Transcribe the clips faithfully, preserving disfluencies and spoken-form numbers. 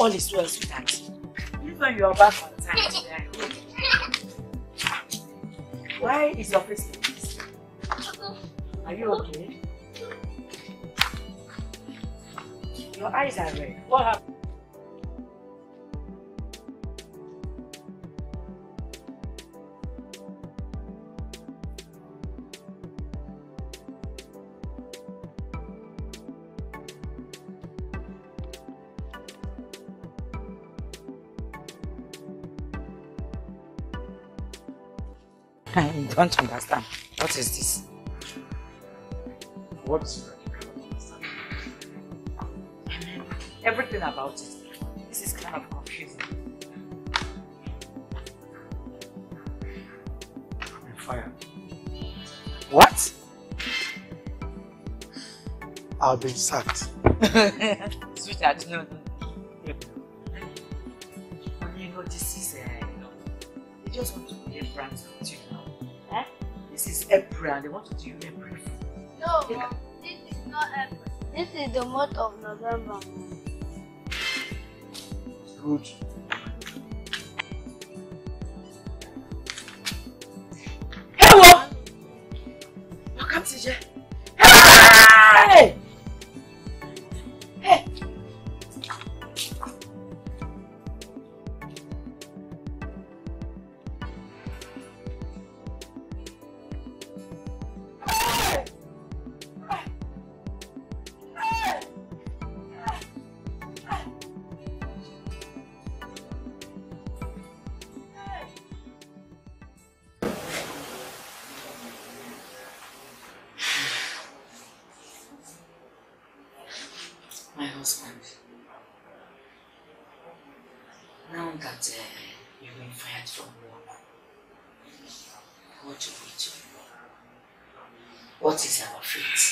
all is well, sweetheart. You know you are back on time. Why is your face like this? Are you okay? Your eyes are red. What happened? I don't understand. What is this? What is it that you cannot understand? Everything about it. This is kind of confusing. I'm fired. What? I've been sacked. Sweetheart, no, no. You know, this is a... They just want to be a brand with you. This is April and they want to do April. No, yeah. Mom, this is not April. This is the month of November. Good. Hello! Welcome, T J. Hey! Hey! What is our fate?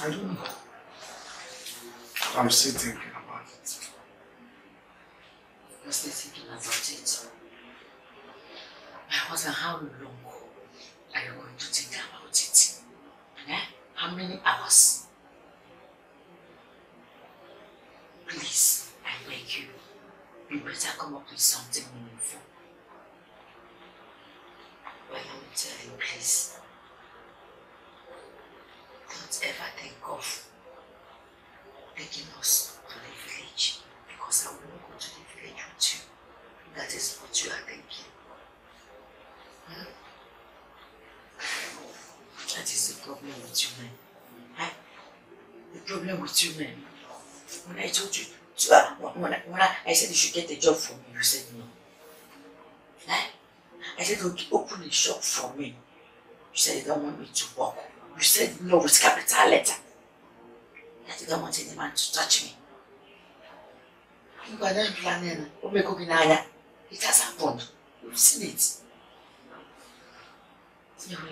I don't know. I'm still thinking about it. You're still thinking about it? My husband, how long are you going to think about it? Eh? How many hours? Please, I beg you. You better come up with something meaningful. Well, I will tell you, please, don't ever think of taking us to the village, because I will not go to the village with you. That is what you are thinking. Hmm? That is the problem with you men. Huh? The problem with you men. When I told you, to, uh, when, I, when I, I said you should get a job for me, you said no. Huh? I said, okay, open a shop for me. You said you don't want me to work. You said no with capital letter. That you don't want any man to touch me. Look, I don't plan it. It has happened. You've seen it. You're like,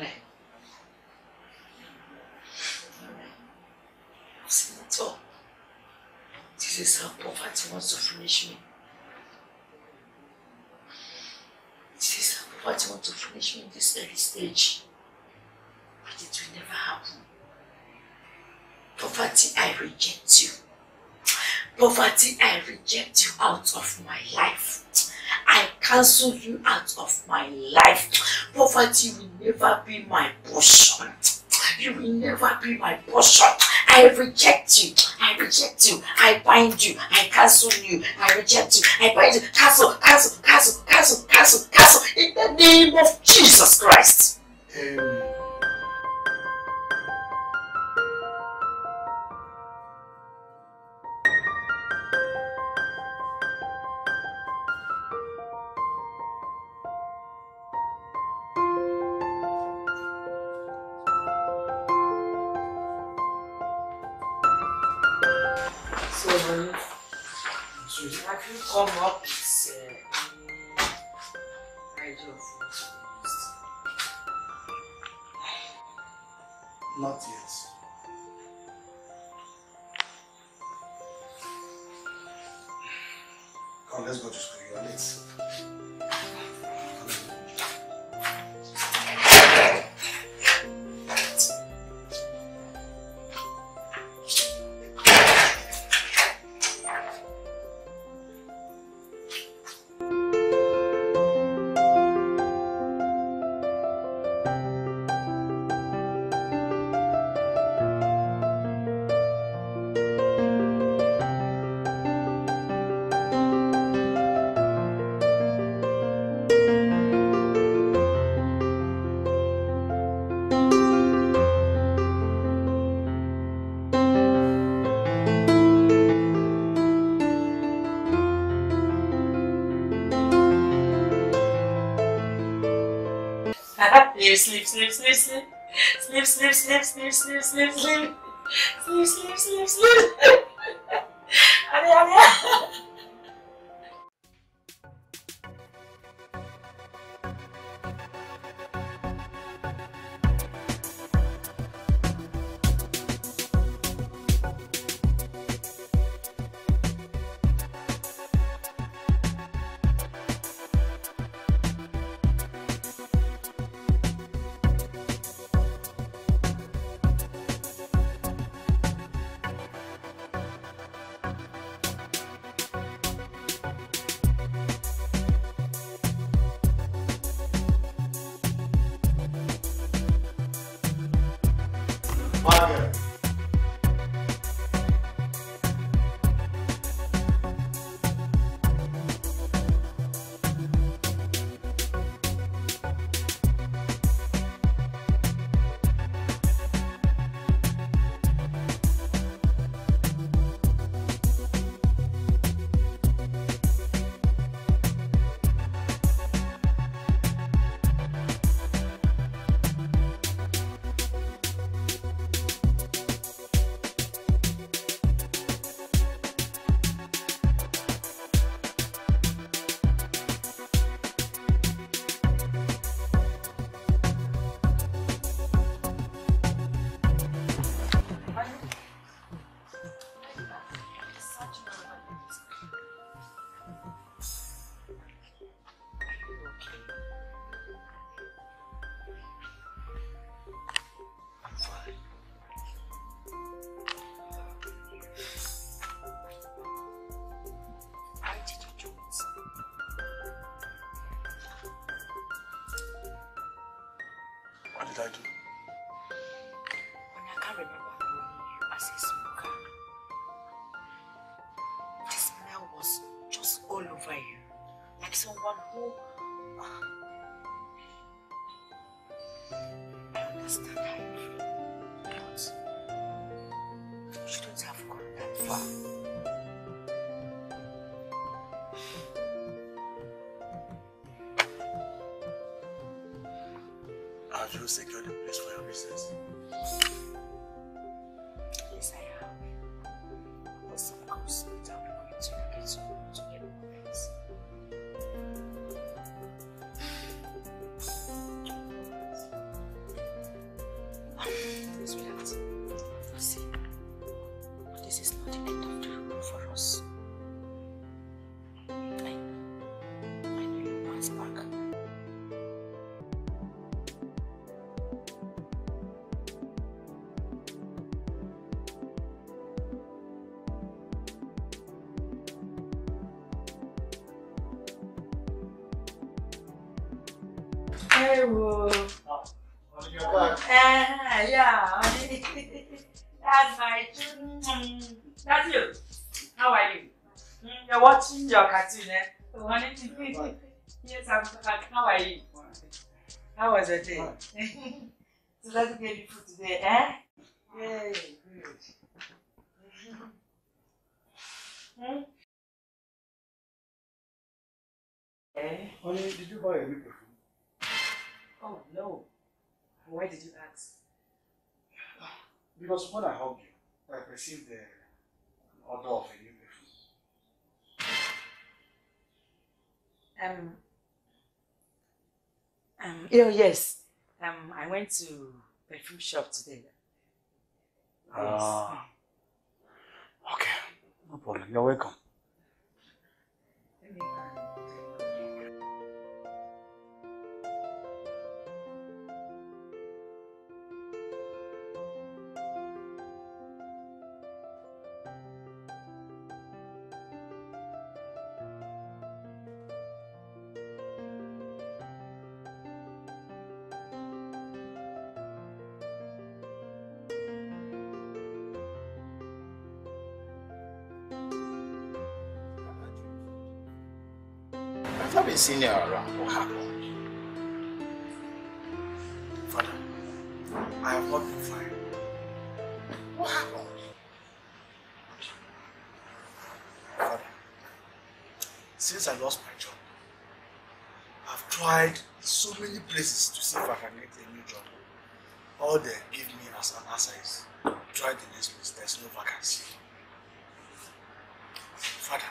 alright. I've seen it all. This is how poverty wants to finish me. This is how poverty wants to finish me in this early stage. But it will never happen. Poverty, I reject you. Poverty, I reject you out of my life. I cancel you out of my life. Poverty will never be my portion. You will never be my portion. I reject you. I reject you. I bind you. I cancel you. I reject you. I bind you. Cancel, cancel, cancel, cancel, cancel, cancel. In the name of Jesus Christ. Amen. Come up with uh, idea of what? Not yet. Come, let's go to school. You are late. Sleep, sleep, sleep, sleep. Sleep, sleep, sleep, sleep, sleep, sleep, sleep. Sleep, sleep, sleep, sleep. Allez, allez. Water. I do. When I can't remember knowing you as a smoker, the smell was just all over you. Like someone who... I understand how you feel, but you shouldn't have gone that far. You secured the place for your business? Yes, I have. Yes, of course, it will be going to get to, to get more things. Sweetheart, see, this is not the end of the road for us. Oh. Oh, you're back. Ah, yeah. That's my dream. That's you. How are you? You're watching your cartoon, eh? Oh, honey. Yes, I'm back. How are you? How was your day? So let's get you food today, eh? Yay, good. Hmm? Eh? Honey, did you buy a new perfume? Oh no, why did you ask? Because when I hugged you, I perceived the odor of a new perfume. Um, um, oh yes, um, I went to perfume shop today. Yes. Uh, okay, no problem, you're welcome. I've been seeing you around. What happened? Father, I have not been fine. What happened? Father, since I lost my job, I've tried so many places to see if I can get a new job. All they give me as an answer is, try the next place, there's no vacancy. Father,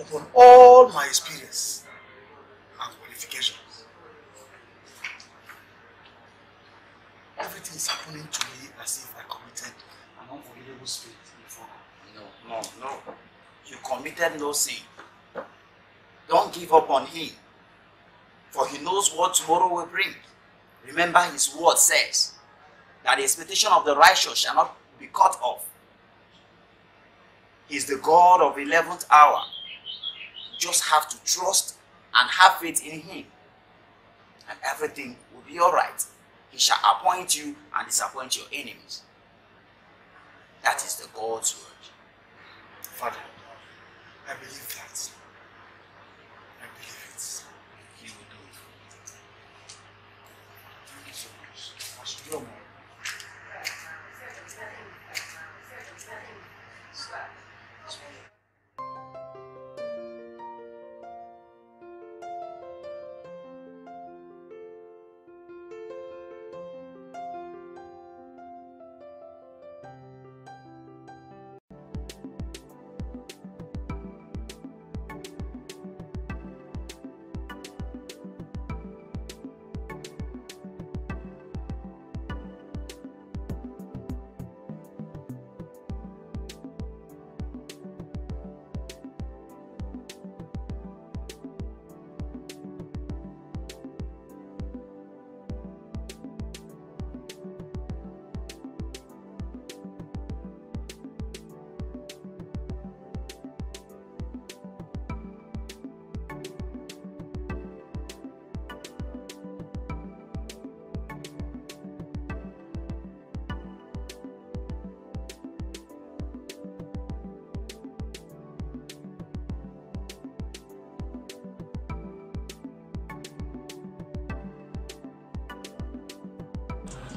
upon all my experience and qualifications, everything is happening to me as if I committed an unforgivable sin before God. No, no, no. You committed no sin. Don't give up on him, for he knows what tomorrow will bring. Remember, his word says that the expectation of the righteous shall not be cut off. He is the God of the eleventh hour. You just have to trust and have faith in him, and everything will be all right. He shall appoint you and disappoint your enemies. That is the God's word. Father, I believe that. I believe it. He will do it. Thank you so much. I should know more.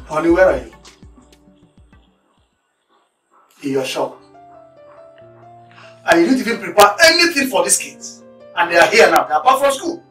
Honey, where are you? In your shop. And you didn't even prepare anything for these kids. And they are here now. They are back from school.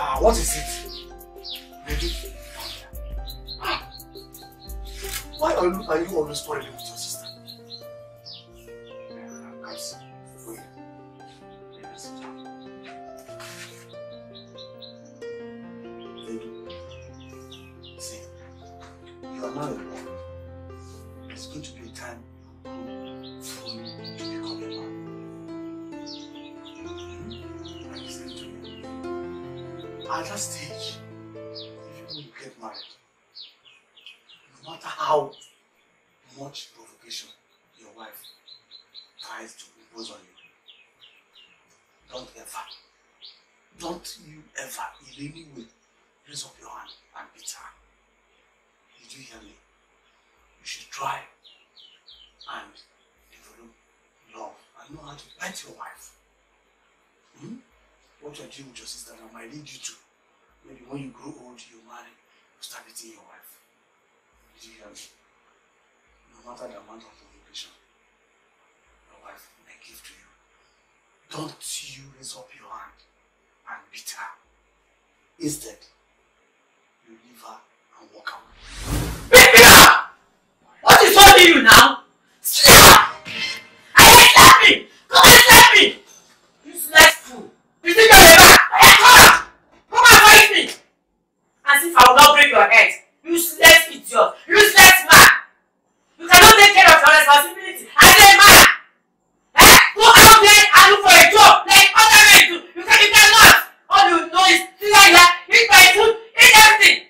Ah, what is it? Baby? Ah. Why are you, are you always quarreling with your sister? Baby, see, you are now alone. It's going to be a time At that stage, if you get married, no matter how much provocation your wife tries to impose on you, don't ever, don't you ever in any way raise up your hand and beat her. You do hear me? You should try and develop love and know how to bite your wife. Hmm? What you are doing with your sister now might lead you to, maybe when you grow old, you marry, you start beating your wife. Did you hear me? No matter the amount of provocation your wife may give to you, don't you raise up your hand and beat her. Instead, you leave her and walk away. Baby, what is wrong with you now? Stop! I hate that me! Come and slap me! You slap fool! You think you're a man? Come on! Come and fight me! And since I will not break your head, you slap idiot! You slap man! You cannot take care of your responsibility as a man! Eh? Go out there and look for a job like other men do! You can you cannot! All you know is still like that, eat my food, eat everything!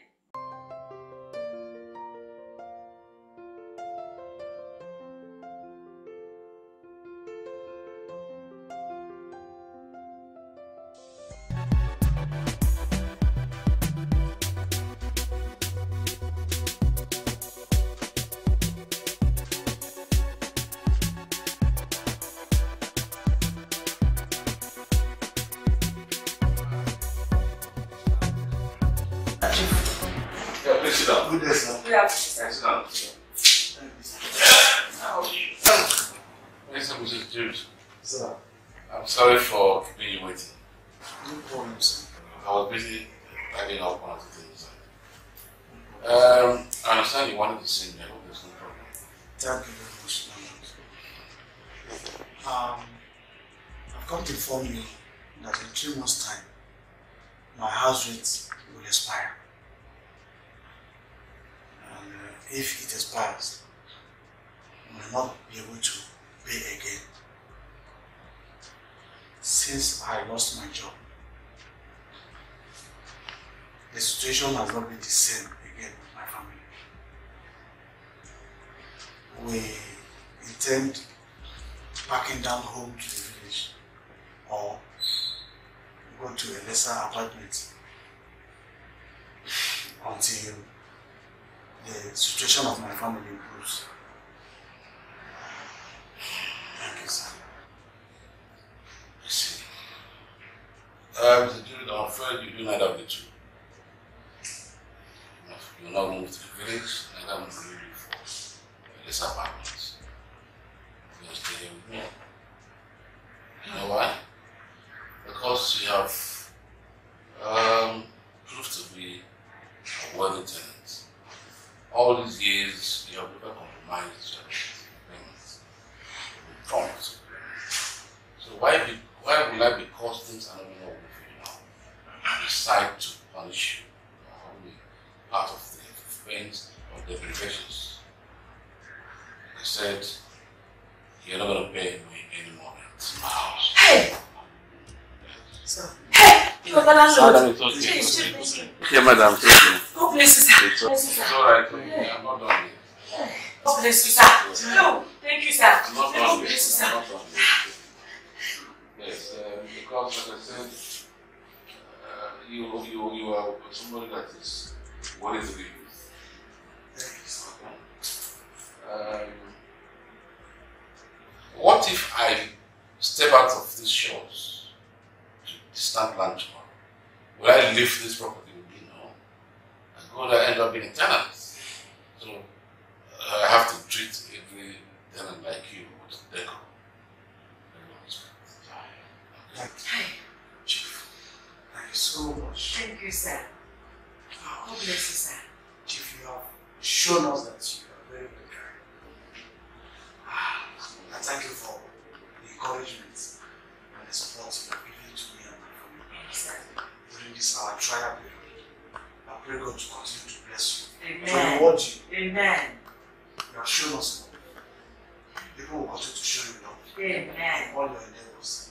people will continue to show you love. Amen. All your endeavors.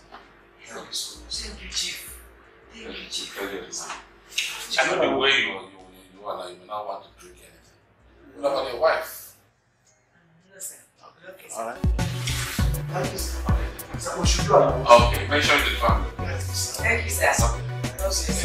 Thank you so much. Thank you, Chief. Thank you, Chief. I know the way you are, you are like, you do not want to drink anything. What about your wife? Listen. Okay. All right. Thank you, sir. What should you do? Okay, make sure you do the family. Thank you, sir. Thank you, sir. Okay. No, sir.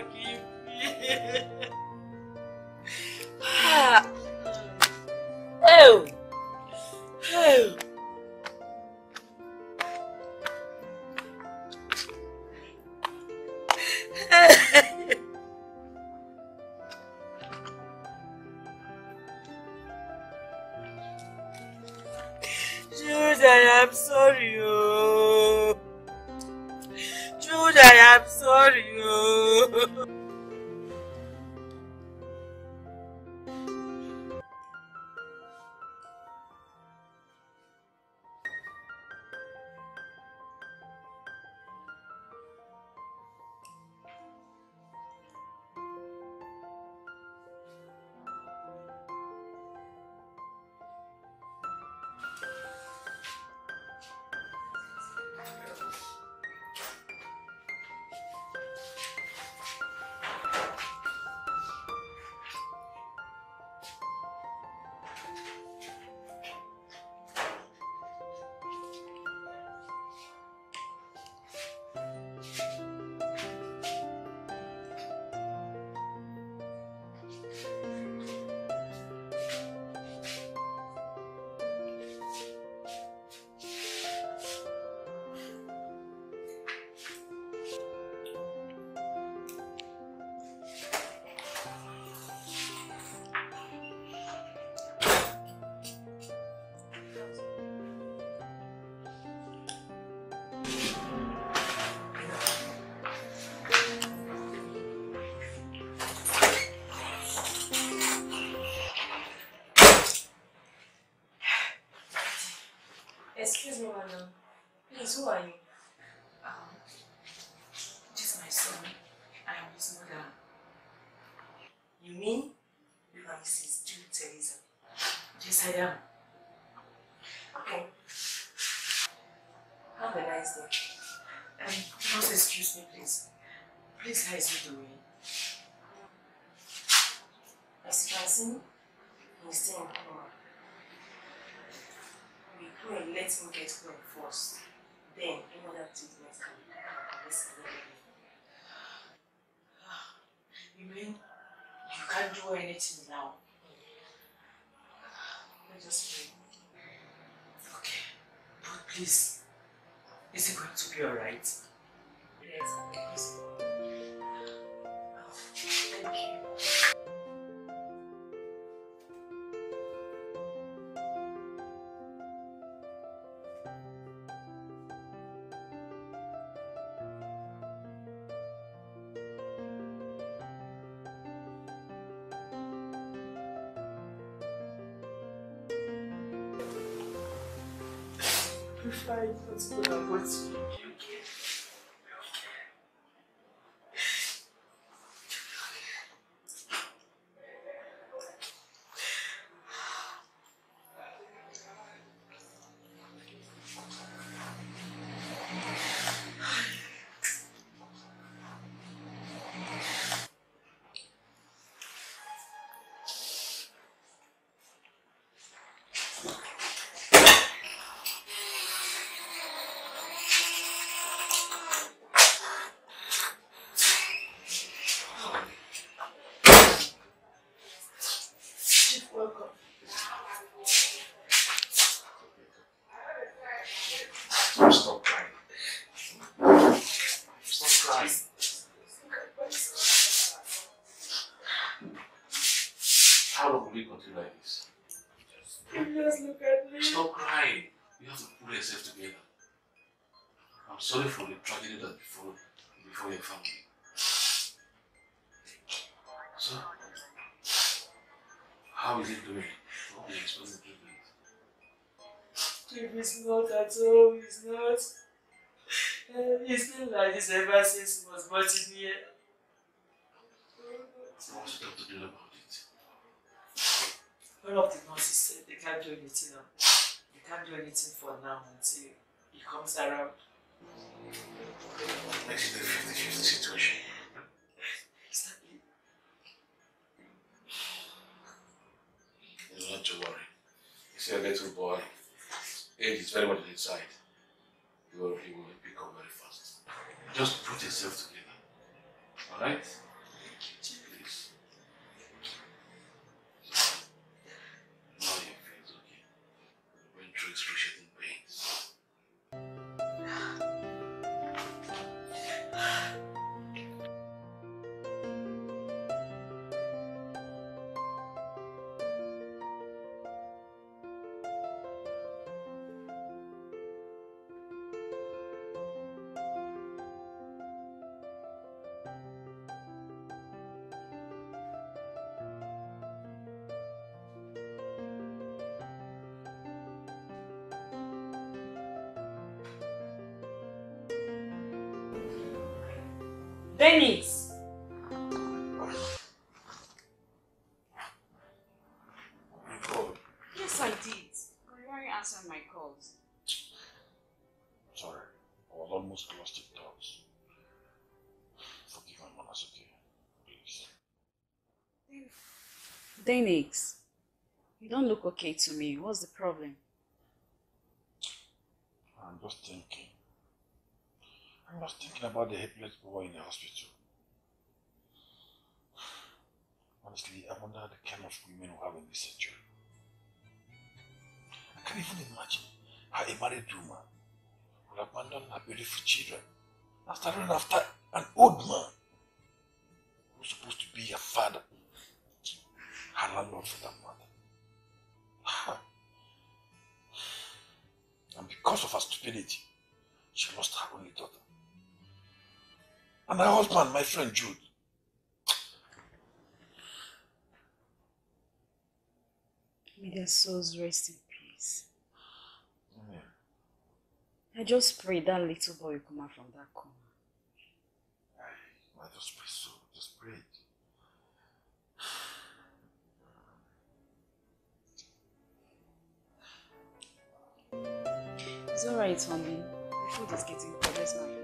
Forgive me. Oh. Oh. I'm sorry, oh. Jude, I am sorry, oh. Excuse me, madam. Please, who are you? Um, this is my son. I am his mother. You mean you are Missus Jude Teresa? Yes, I am. Okay. Have a nice day. And just excuse me, please. Please hide me the way. As you can see, we stay in coma. Go and let him get home first. Then, any other treatment can be done. You mean you can't do anything now? Let us pray. Okay, but please, is it going to be alright? Yes, please. Oh, thank you. Fight, what's going on? What's going on? Sorry for the tragedy that before before your family. So how is it doing? What do you expect it to do? It is not at all, it's not. Uh, it's not like this ever since he was born in here. What was the doctor doing about it? All of the nurses said they can't do anything now. They can't do anything for now until he comes around. Makes it a fifty fifty situation. Exactly. Not to worry. You see, a little boy, age is very much inside. He will, he will pick up very fast. Just put yourself together. Alright? Dennis. Yes, I did. But you weren't answering my calls. Sorry, I was almost lost in thoughts. Forgive my manners, okay? Please. Dennis, you don't look okay to me. What's the problem? I'm just thinking. I'm just thinking about the helpless boy in the hospital. Honestly, I wonder the kind of women we have in this century. I can't even imagine how a married woman would abandon her beautiful children after running after an old man who's supposed to be her father, her landlord for that matter. And because of her stupidity, she lost her only daughter. And her husband, my friend Jude. May their souls rest in peace. Amen. I just pray that little boy will come out from that coma. I just pray so. Just pray it. It's alright, honey. The food is getting cold. Let's not eat.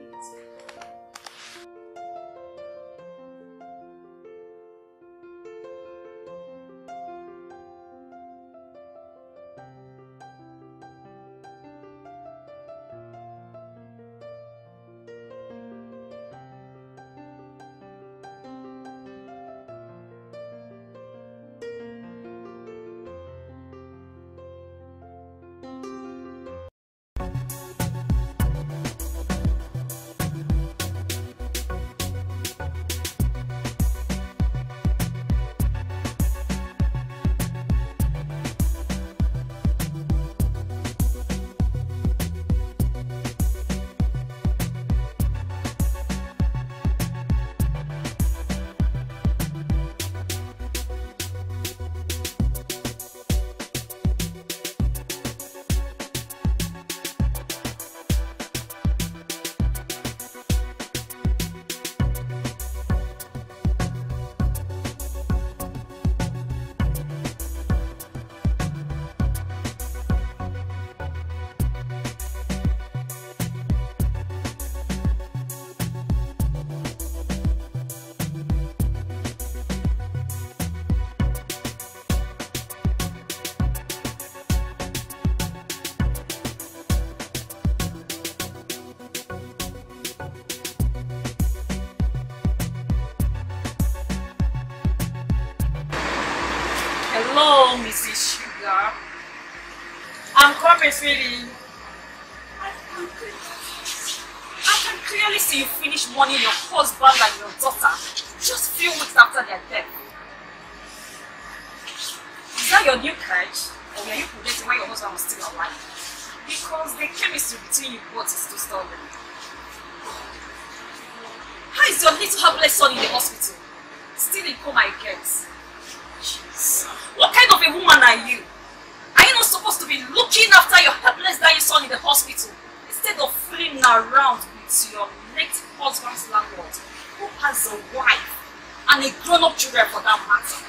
Hello, Missus Sugar. I'm coming, sweetie. I can clearly see you finish mourning your husband and your daughter just few weeks after their death. Is that your new catch? Or were you forgetting why your husband was still alive? Because the chemistry between you both is too stubborn. How is your little helpless son in the hospital? Still in coma, I guess. What kind of a woman are you? Are you not supposed to be looking after your helpless dying son in the hospital instead of fooling around with your late husband's landlord who has a wife and a grown-up children for that matter?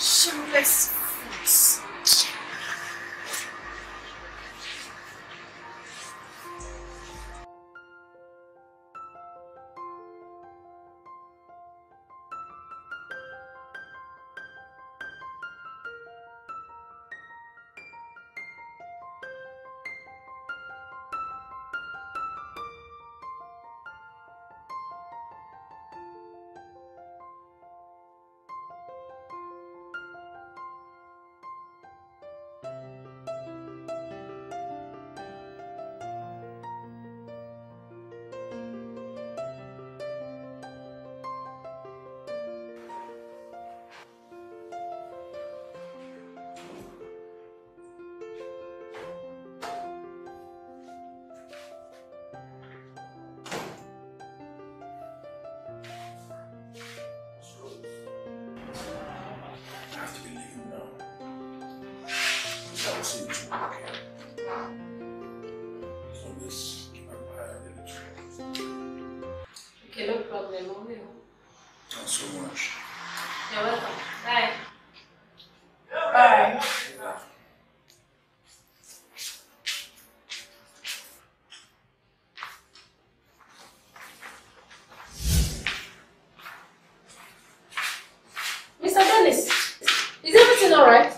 Shameless fools. Always keep an eye on the so much. You're welcome. Bye. Bye. Bye. Mister Dennis, is everything all right?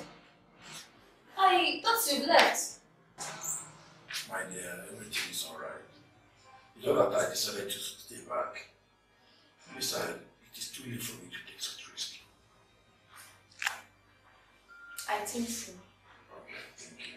I thought you'd left. My dear, everything is all right. It's all that I decided to stay back. Besides, it is too late for me to take such risk. I think so. Okay, thank you.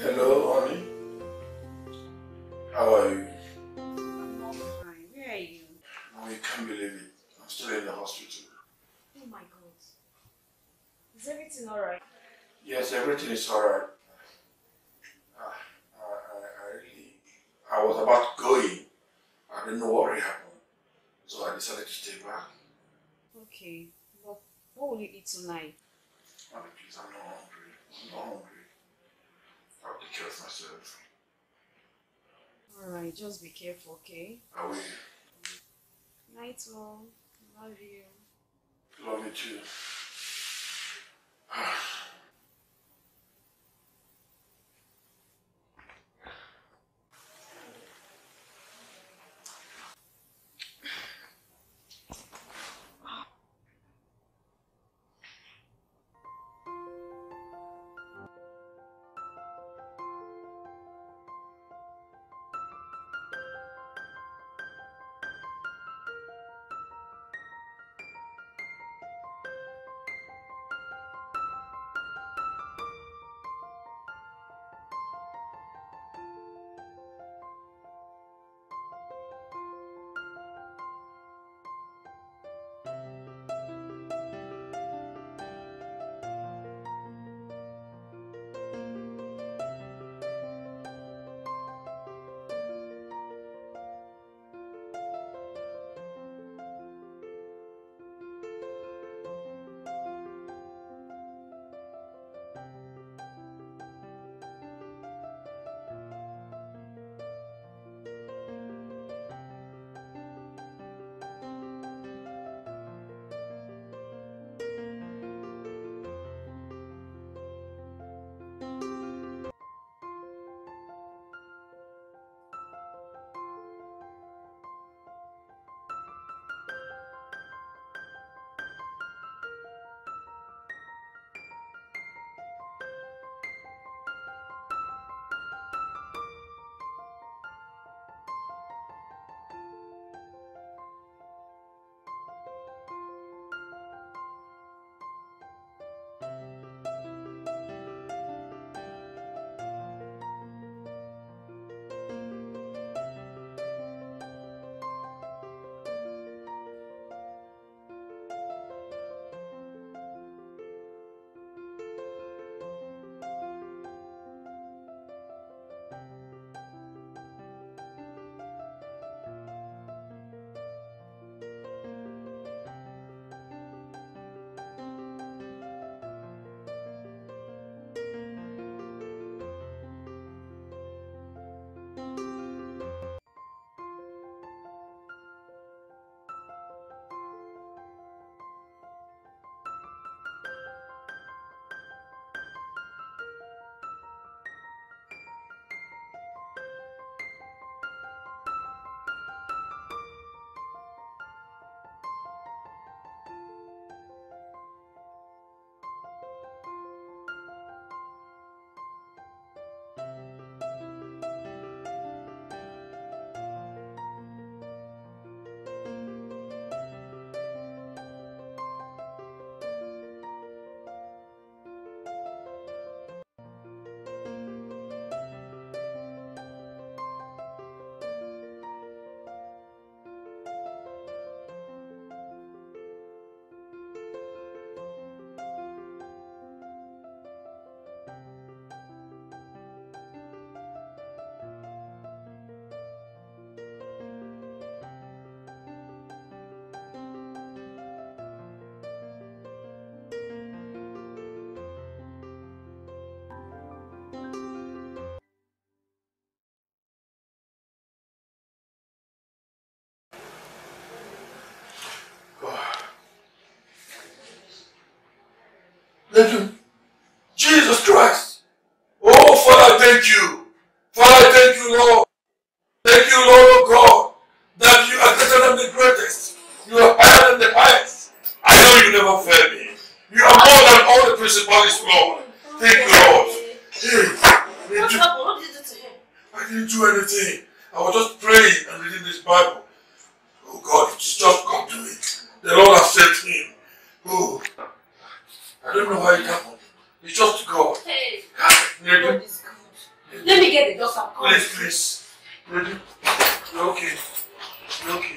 Hello, honey. How are you? I'm all fine. Where are you? Oh, you can't believe it. I'm still in the hospital. Oh my God. Is everything alright? Yes, everything is alright. I, I, I, really, I was about going. I didn't know what really happened. So I decided to stay back. Okay. But what will you eat tonight? Honey, oh, please, I'm not hungry. I'm not hungry. I'll take care of myself. Alright, just be careful, okay? I will. Night, all. Love you. Love you too. Thank you. Jesus Christ. Oh, Father, thank you. Father, thank you, Lord. Thank you, Lord God, that you are greater than the greatest. You are higher than the highest. I know you never fail me. You are more than all the principalities, Lord. Thank you, Lord. Hey, did you, what did you do to him? I didn't do anything. I was just praying and reading this Bible. Oh God, it's just come to me. The Lord has sent him. Oh, I don't know why it happened. It's just God. Hey, God is good. Let me get the dust and come. Please, please. Ready? You're okay. You're okay.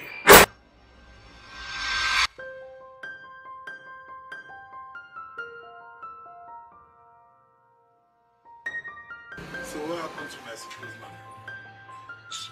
So what happened to my security man? So,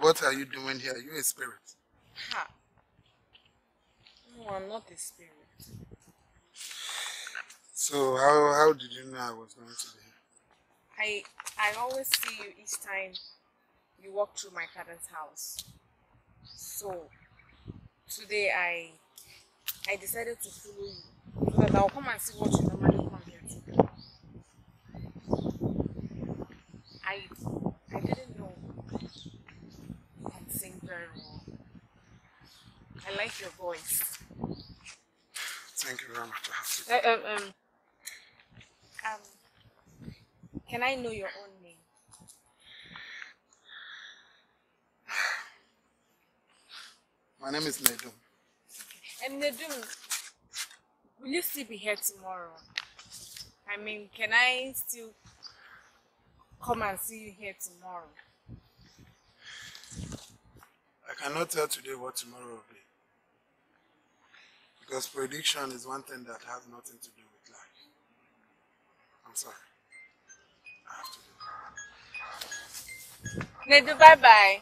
what are you doing here? Are you a spirit? Ha. No, I'm not a spirit. So, how, how did you know I was going to be here? I, I always see you each time you walk through my father's house. So, today I, I decided to follow you. So that I'll come and see what you normally come here to do. I, I didn't know you can sing very well. I like your voice. Thank you very much. I have to... uh, um, um, um, can I know your own name? My name is Nedum. And Nedum, will you still be here tomorrow? I mean, can I still come and see you here tomorrow? I cannot tell today what tomorrow will be. Because prediction is one thing that has nothing to do with life. I'm sorry. I have to do that. Nedu, bye-bye.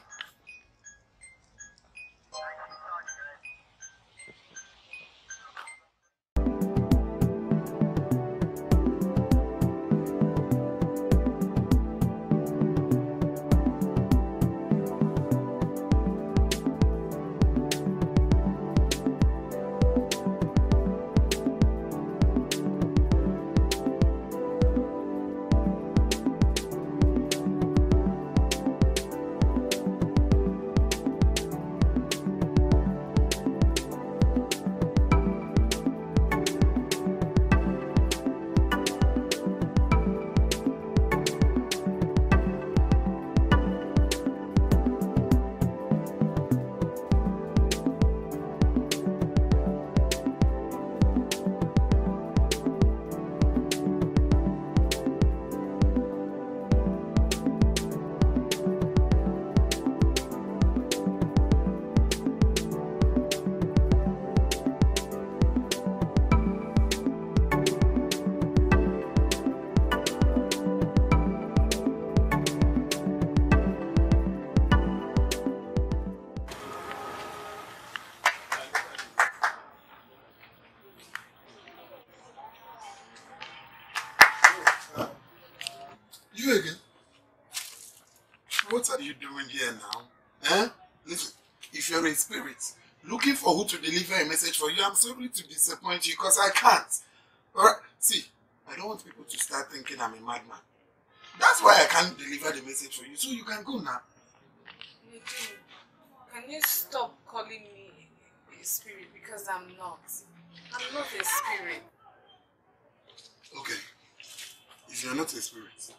you again? What are you doing here now? Eh? Listen, if you're a spirit looking for who to deliver a message for you, I'm sorry to disappoint you because I can't. Alright? See, I don't want people to start thinking I'm a madman. That's why I can't deliver the message for you, so you can go now. Eugene, can you stop calling me a spirit because I'm not. I'm not a spirit. Okay. If you're not a spirit,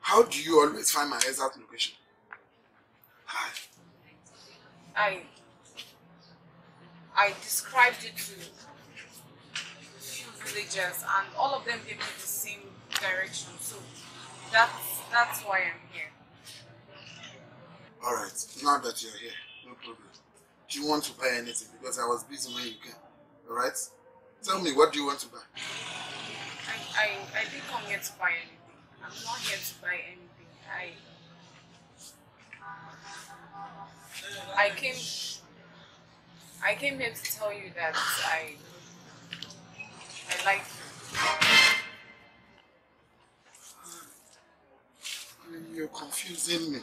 how do you always find my exact location? Hi. I... I described it to a few villagers and all of them gave me the same direction, so that's, that's why I'm here. Alright, now that you're here, no problem. Do you want to buy anything? Because I was busy when you came, alright? Tell me, what do you want to buy? I, I, I didn't come here to buy anything. I'm not here to buy anything. I... I came... I came here to tell you that I... I like you. You're confusing me.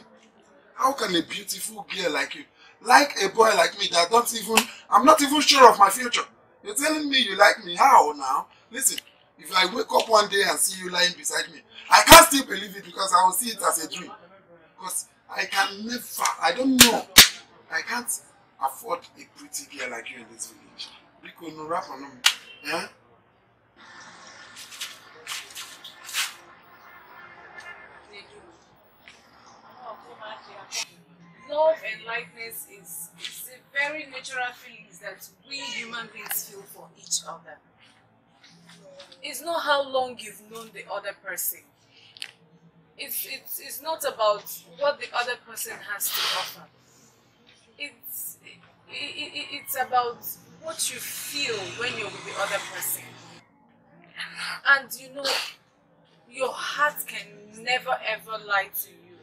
How can a beautiful girl like you, like a boy like me that don't even... I'm not even sure of my future. You're telling me you like me. How now? Listen. If I wake up one day and see you lying beside me, I can't still believe it because I will see it as a dream. Because I can never, I don't know, I can't afford a pretty girl like you in this village. Because no rap on them, eh? Love and likeness is, is a very natural feelings that we human beings feel for each other. It's not how long you've known the other person. It's, it's, it's not about what the other person has to offer. It's, it, it, it's about what you feel when you're with the other person. And you know, your heart can never ever lie to you.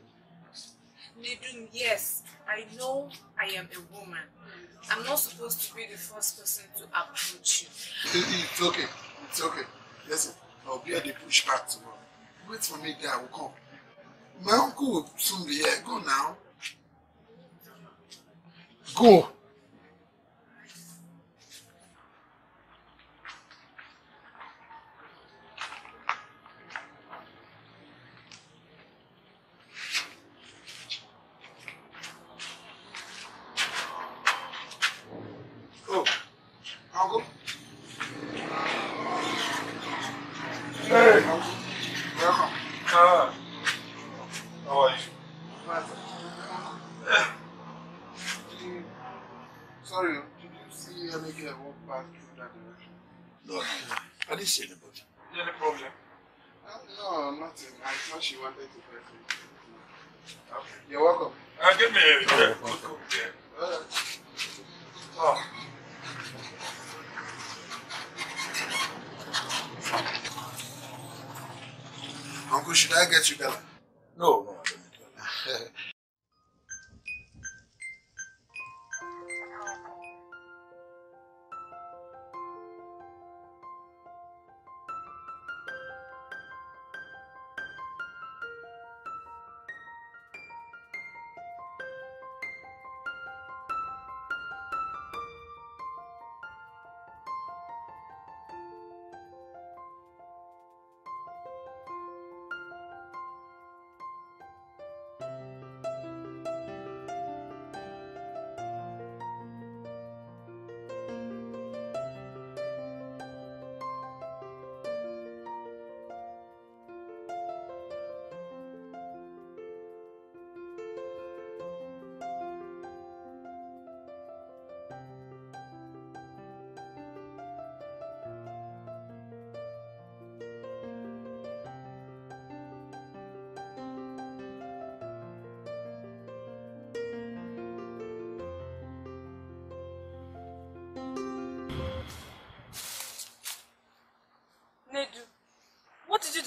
Nedum, yes, I know I am a woman. I'm not supposed to be the first person to approach you. It's okay. It's okay. Listen, I'll be at the push back tomorrow. Wait for me there, I will come. My uncle will soon be here. Go now. Go.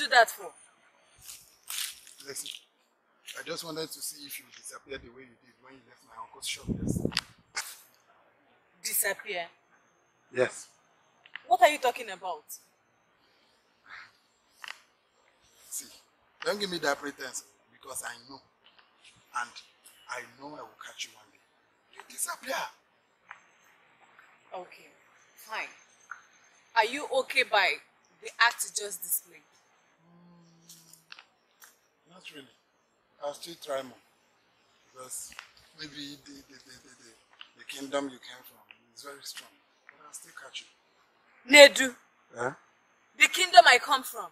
That for? Listen, I just wanted to see if you disappeared the way you did when you left my uncle's shop yesterday. Disappear? Yes. What are you talking about? See, Don't give me that pretense, because I know. And I know I will catch you one day. You disappear. Okay, fine. Are you okay by the act just displayed? Mm, not really. I'll still try more. Because maybe the, the, the, the, the, the kingdom you came from is very strong. But I'll still catch you. Nedu. Huh? The kingdom I come from.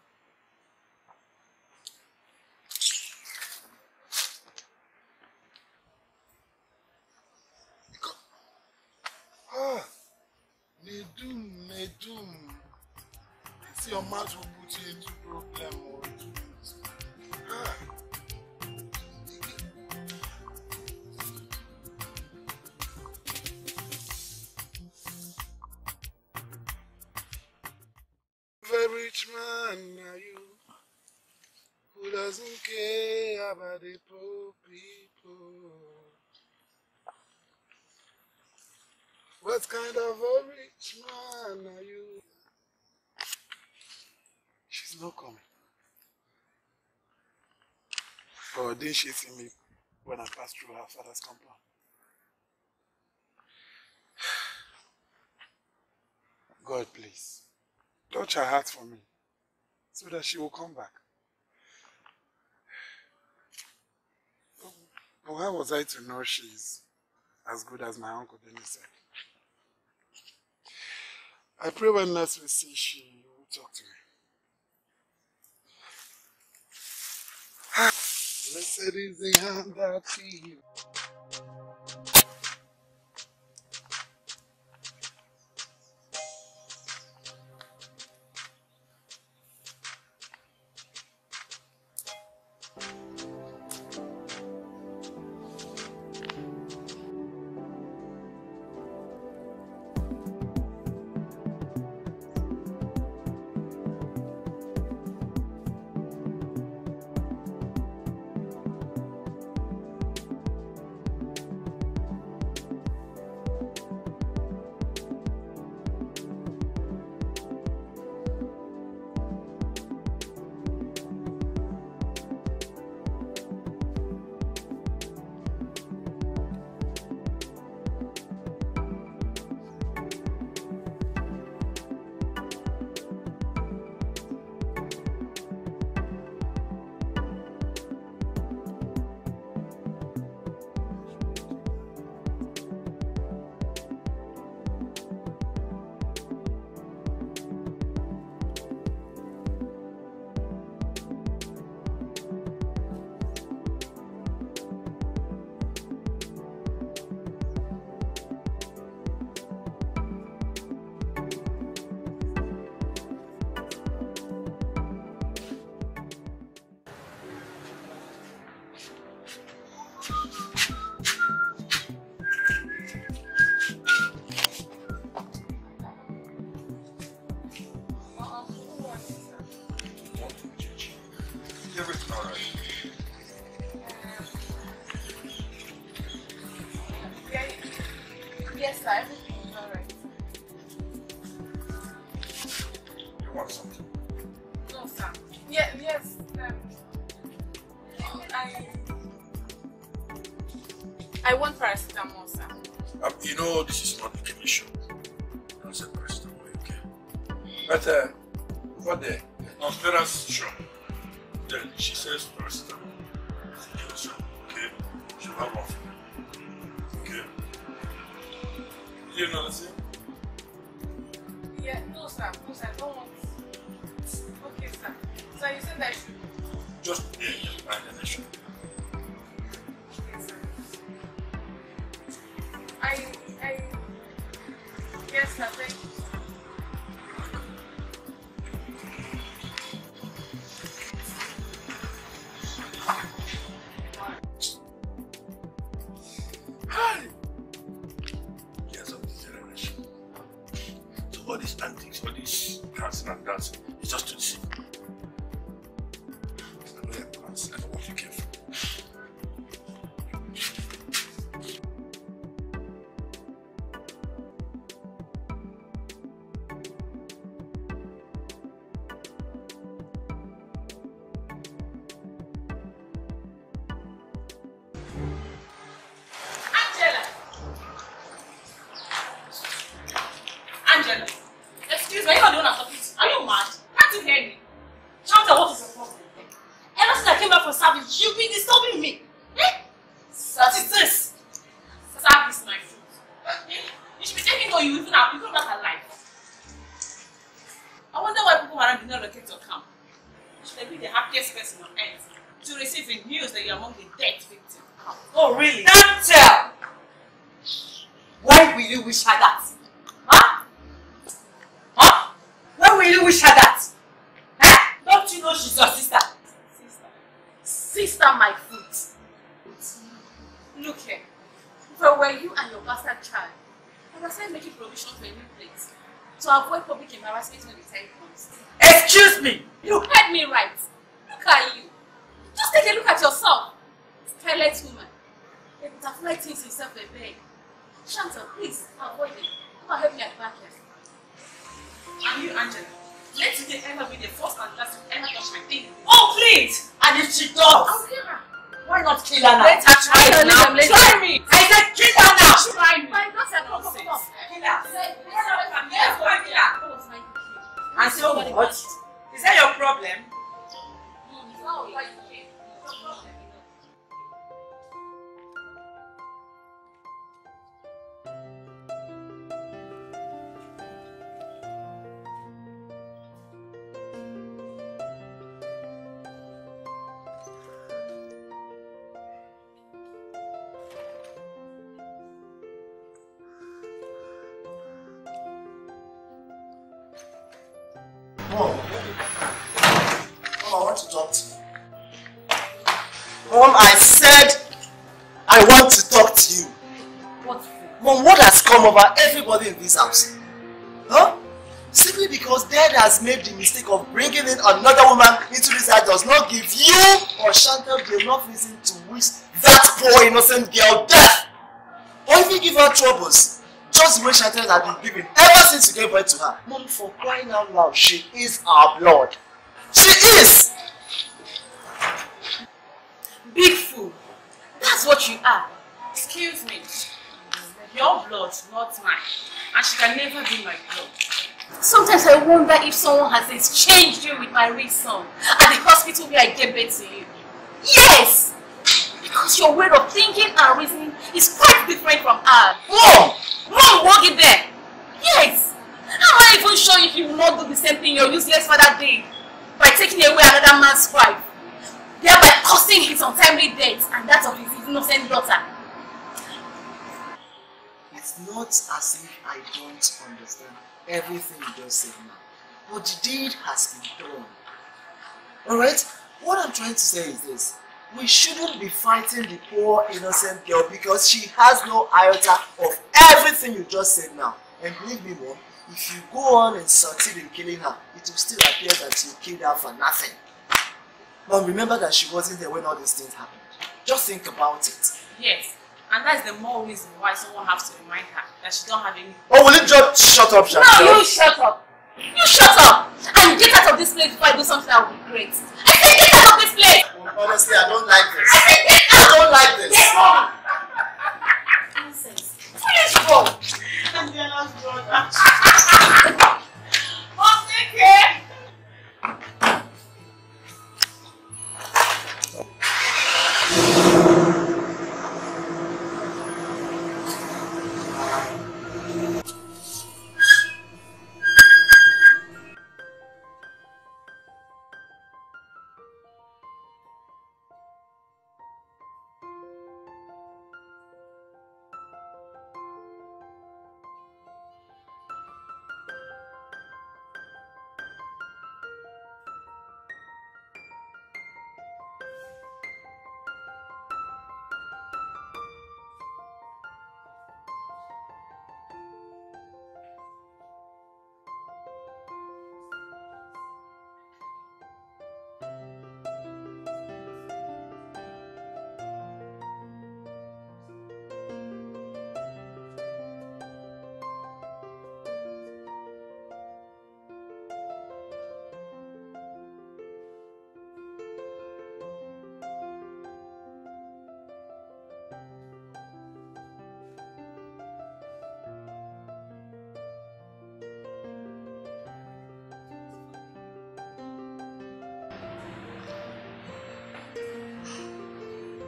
Ah, Nedum, Nedum. See, your mouth will put you into problem. Or ah. Very rich man are you, who doesn't care about the poor people. What kind of a rich man are you? She's not coming. Or oh, did she see me when I passed through her father's compound? God, please, touch her heart for me so that she will come back. But how was I to know she's as good as my uncle Dennis said? I pray when next we see, she will talk to me. Blessed is the hand that feeds. women are talking to. Are you mad? Can't you hear me? Chantal, what is your problem? Ever since I came back from service, you've been disturbing me. Eh? What is this? Service, my food. You should be taking all you even have. You don't have a life. I wonder why people around do not locate your camp. You should be the happiest person on earth to receive the news that you're among the death victims. Oh, really? Don't tell! Why will you wish her that? Huh? Huh? Why will you wish her that? Huh? Don't you know she's your sister? Sister. Sister, my foot. Look here. If I were you and your bastard child, I would start making provision for a new place to avoid public embarrassment when the time comes. Excuse me! You heard me right. Look at you. Just take a look at yourself. Scarlet woman. A butterfly thinks himself a bird. Chantal, please, avoid it. Come and help me at the back here. And you, Angela, let today ever be the first and last to ever touch my thing. Oh, please! And if she does, I'll kill her. Why not kill her now? Let her try her now. Try me! I said kill her now! Try me! Why not? Come, come, come, come. Kill her. And so what? Is that your problem? No, why you came? It's your problem. Everybody in this house, huh? Simply because Dad has made the mistake of bringing in another woman into this house does not give you or Chantal enough reason to wish that poor innocent girl death, or even give her troubles, just the way Chantal has been given ever since you gave birth to her. Mom, for crying out loud, she is our blood. She is. Big fool. That's what you are. Excuse me. Your blood, not mine. And she can never be my blood. Sometimes I wonder if someone has exchanged you with my real son at the hospital where I gave birth to you. Yes! Because your way of thinking and reasoning is quite different from ours. Mom! Mom, walk it there! Yes! How am I even sure if you will not do the same thing your useless father did by taking away another man's wife, thereby causing his untimely death and that of his innocent daughter? It's not as if I don't understand everything you just said now. What you did has been done. Alright? What I'm trying to say is this. We shouldn't be fighting the poor innocent girl because she has no iota of everything you just said now. And believe me, Mom, if you go on and succeed in killing her, it will still appear that you killed her for nothing. Mom, remember that she wasn't there when all these things happened. Just think about it. Yes. And that's the more reason why someone has to remind her that she don't have any... Oh, will you just shut up, Chantal? No, you shut up! You shut up! And get out of this place before I do something that will be great. I said get out of this place! Well, honestly, I don't like this. I said get out! I don't like this. Get out! Nonsense. Foolish girl! And the last brother. What's the case?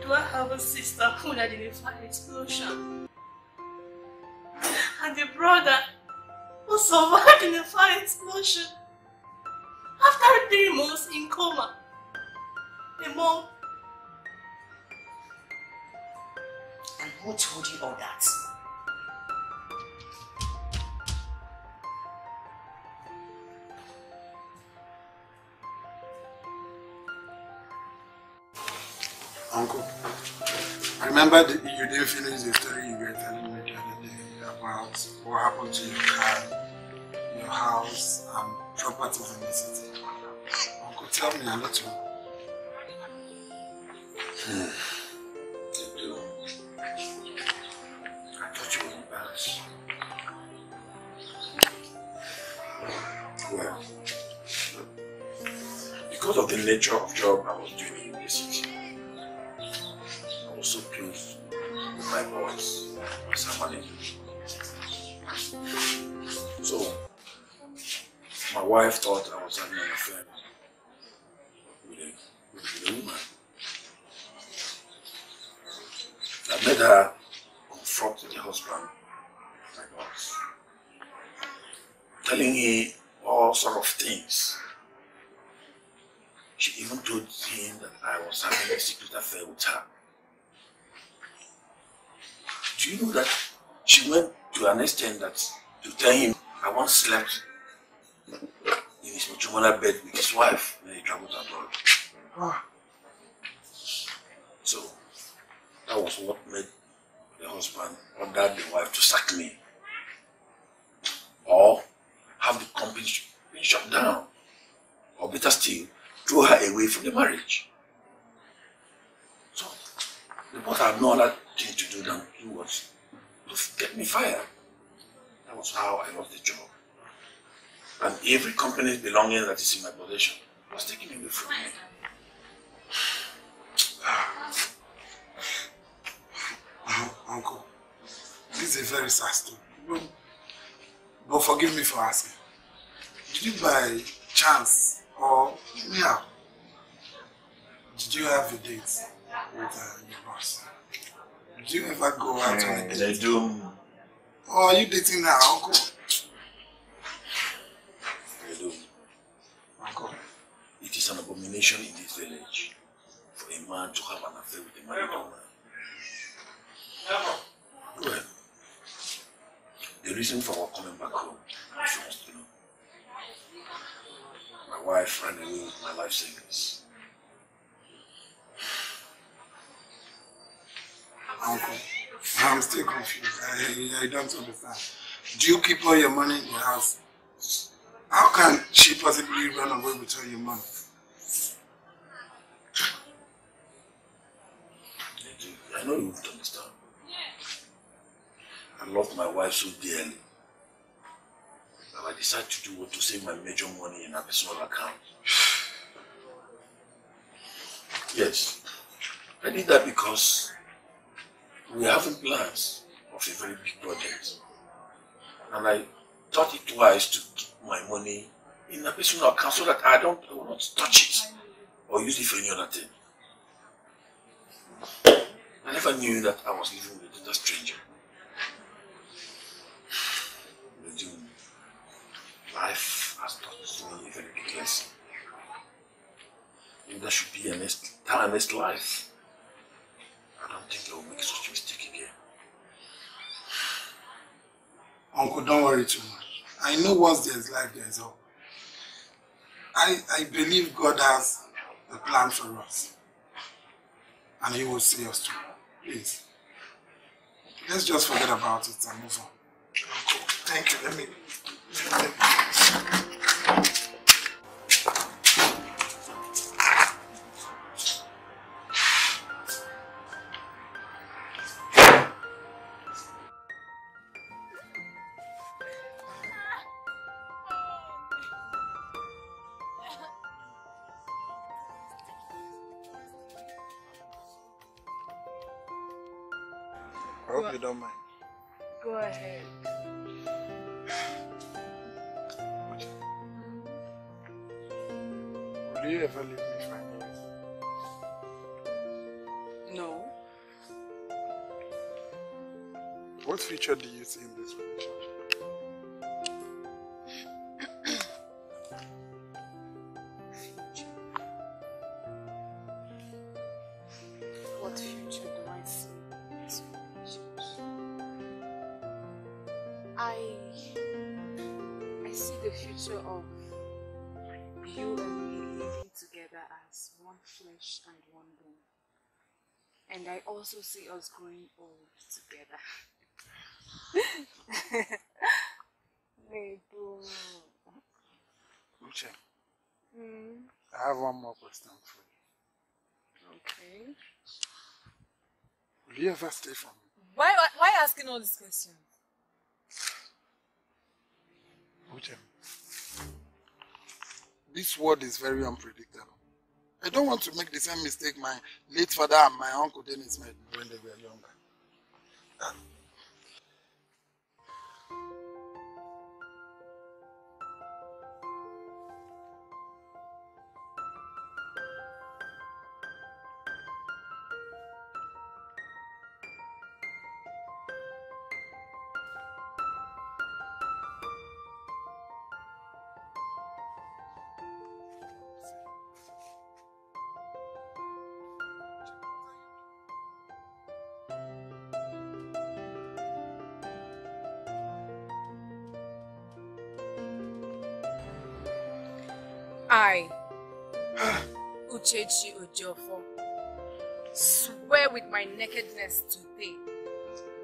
do I have a sister who I didn't find explosion? And a brother who survived in a fire explosion after three months in coma. A mom. And who told you all that? Uncle, I remember that you didn't finish the story you were telling me the other day about what happened to your car, your house, and properties in the city. Uncle, tell me a little. Hmm. I thought you were embarrassed. Well, because of the nature of the job I was doing in the city, so pleased with my boss, my manager. So, my wife thought I was having an affair with a, with a woman. I made her confront the husband, my boss, telling him all sort of things. She even told him that I was having a secret affair with her. Do you know that she went to an extent that to tell him I once slept in his matrimonial bed with his wife when he traveled abroad? Ah. So that was what made the husband order the wife to sack me or have the company been shut down, or better still, throw her away from the marriage. So the boss had no other thing to do than do was to get me fired. That was how I lost the job. And every company's belonging that is in my possession was taken away from me. Uncle, this is a very sad story. But forgive me for asking. Did you by chance or yeah, did you have a date with uh, your boss? Do you ever go out on a date? I do. Oh, are you dating now, Uncle? I do. Uncle, it is an abomination in this village for a man to have an affair with a married woman. Well, the reason for her coming back home, she wants to know. My wife ran away with my life savings. Uncle, I'm still confused. I, I don't understand. Do you keep all your money in the house? How can she possibly run away with all your money? I know you don't understand. I love my wife so dearly that I decided to do what to save my major money in her personal account. Yes, I did that because we are having plans of a very big project, and I thought it wise to keep my money in a personal account so that I don't I will not touch it or use it for any other thing. I never knew that I was living with another stranger. Life has taught me a very big lesson. If there should be an honest life, I don't think I will make such a mistake again. Uncle, don't worry too much. I know once there's life, there's hope. I, I believe God has a plan for us. And He will see us too. Please. Let's just forget about it and move on. Uncle, thank you. Let me... Let me. Will you ever leave me five years? No. What feature do you see in this relationship? What future do I see in this relationship? I, I see the future of you and me living together as one flesh and one bone. And I also see us growing old together. Uche, mm. I have one more question for you. Okay. Will you ever stay for me? Why, why, why asking all these questions? Uche, this world is very unpredictable. I don't want to make the same mistake my late father and my uncle Dennis made when they were younger. Uh, I, Uchechi Ojofo, swear with my nakedness today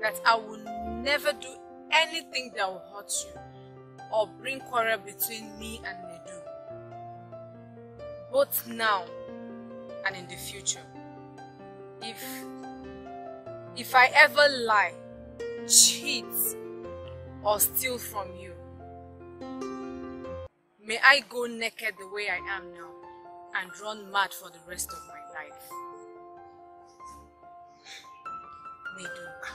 that I will never do anything that will hurt you or bring quarrel between me and Nedu, both now and in the future. If, if I ever lie, cheat, or steal from you, may I go naked the way I am now and run mad for the rest of my life. Nedu,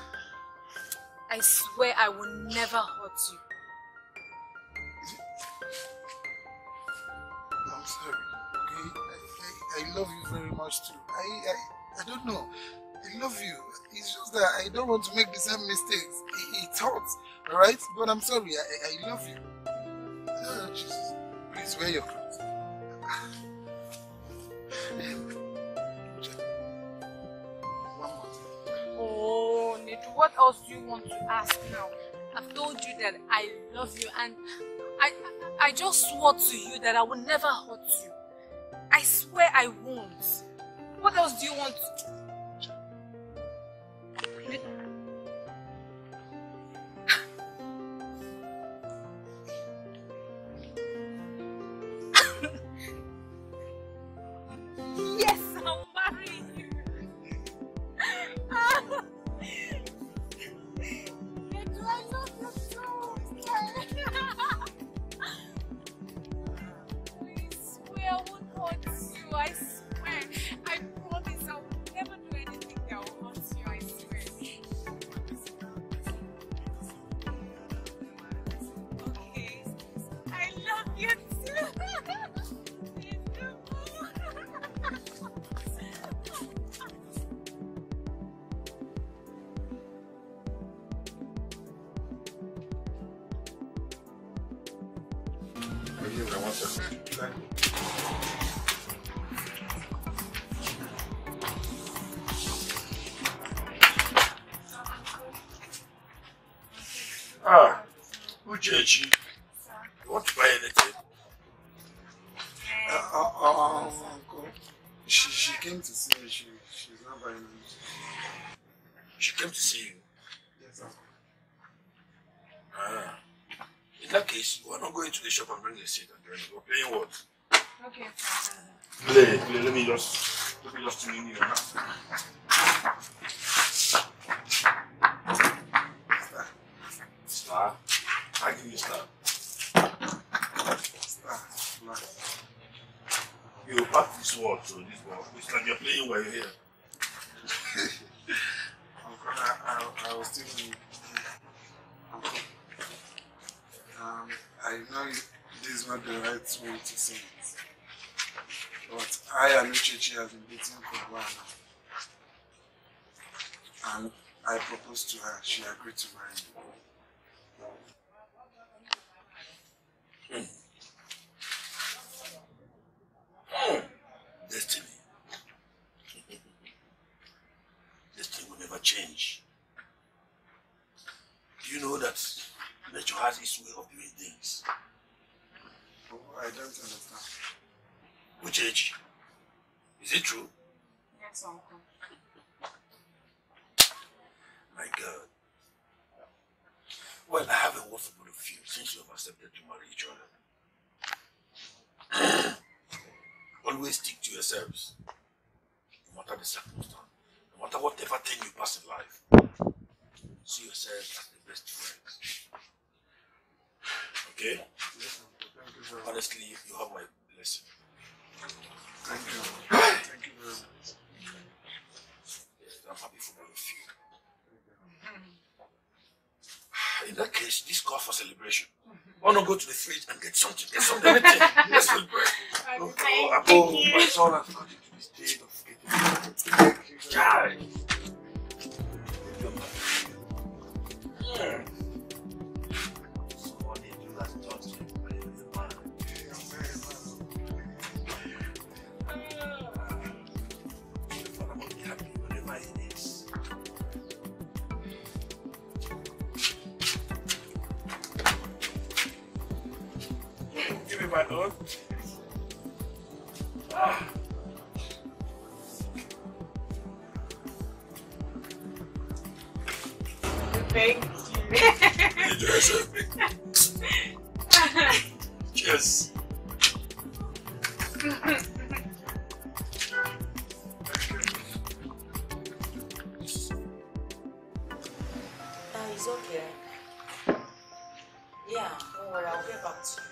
I swear I will never hurt you. I'm sorry, okay? I, I, I love you very much too. I, I, I don't know. I love you. It's just that I don't want to make the same mistakes. It, it hurts, alright? But I'm sorry. I, I love you. Oh, Jesus. Please wear your clothes. Oh, Nedu, what else do you want to ask now? I've told you that I love you and I I just swore to you that I will never hurt you. I swear I won't. What else do you want to do? Ah, Uchechi, you want to buy anything? Uh, uh, uh, uncle, she, she came to see me, she, she's not buying anything. She came to see you? Yes, uncle. Ah, in that case, we're not going to the shop and bring the seat and then we're playing what? Okay, sir. Play, play, let me just, let me just tune in here. Star. I give you star. Star. Star. You pass this wall to this wall. It's like you're playing while you're here. Uncle, I, I, I was thinking, Uncle, um, I know this is not the right way to sing it, but I and Uchechi have been dating for a while now. And I proposed to her, she agreed to marry me. Mm. Mm. Destiny. Destiny will never change. Do you know that nature has its way of doing things? Oh, I don't understand. Which age? Is it true? Yes, uncle. My God. Well, I have a word for both of you since you have accepted to marry each other. Always stick to yourselves, no matter the circumstance, no matter whatever thing you pass in life. See yourselves as the best friends. Okay? Yes, honestly, you have my blessing. Thank you. Thank you very much. Yes, I'm happy for both of you. In that case, this call for celebration. I want to go to the fridge and get something, get something, anything. Let's celebrate. Oh, oh, oh, my soul has got into the state of getting child. Mm. Somebody do that job. My own. Ah. Thank you. You deserve it. Cheers. Now it's okay. Yeah, don't worry, I'll get back to you.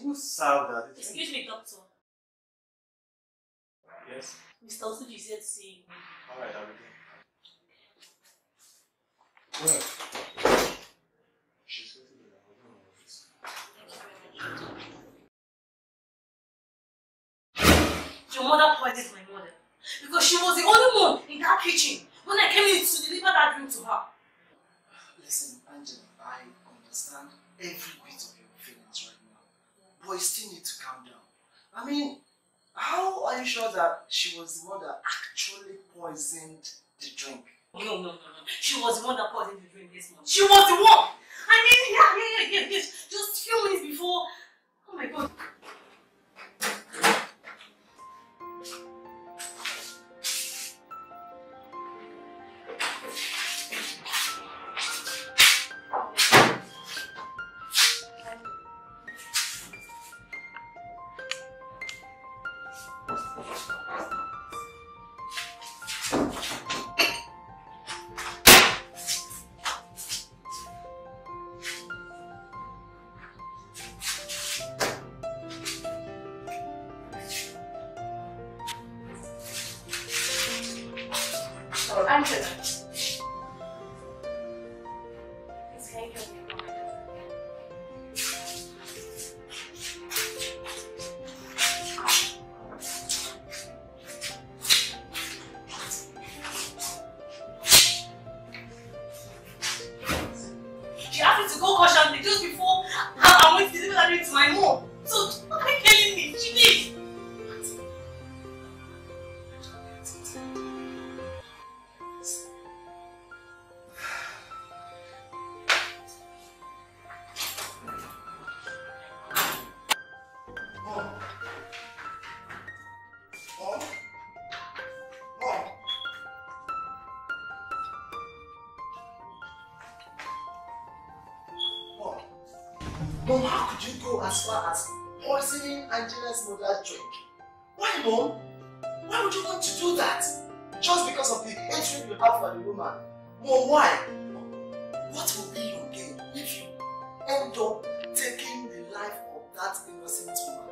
Who You saw that. Excuse me, doctor. Yes? Mister Osuji is here to see you. Alright, I'll begin. Well, she's going to be there. I don't know. Your mother poisoned my mother because she was the only one in that kitchen when I came in to deliver that drink to her. Listen, Angela, I understand every bit of your feelings right now, but you still need to calm down. I mean, how are you sure that she was the one that actually poisoned the drink? No, no, no, no. She was the one that poisoned the drink this month. She was the one. I mean, yeah, yeah, yeah, yeah, yeah. Just a few minutes before. Oh my God. Mom, how could you go as far as poisoning Angela's mother's drink? Why, Mom? Why would you want to do that? Just because of the hatred you have for the woman? Mom, why? What will be your gain if you end up taking the life of that innocent woman?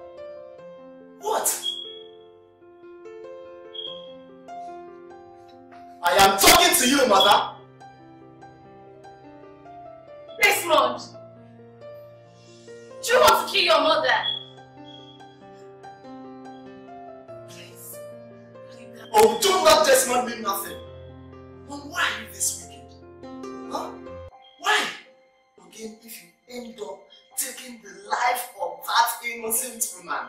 What? I am talking to you, Mother! This month! Do you want to kill your mother? Please. Oh, do not just not mean nothing. But why are you this wicked? Huh? Why? Again, if you end up taking the life of that innocent woman,